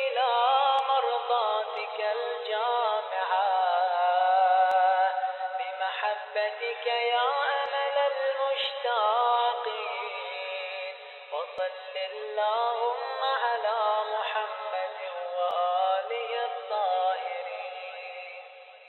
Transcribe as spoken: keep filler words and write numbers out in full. إلى مرضاتك الجامعة، بمحبتك يا أمل المشتاقين، وصل اللهم على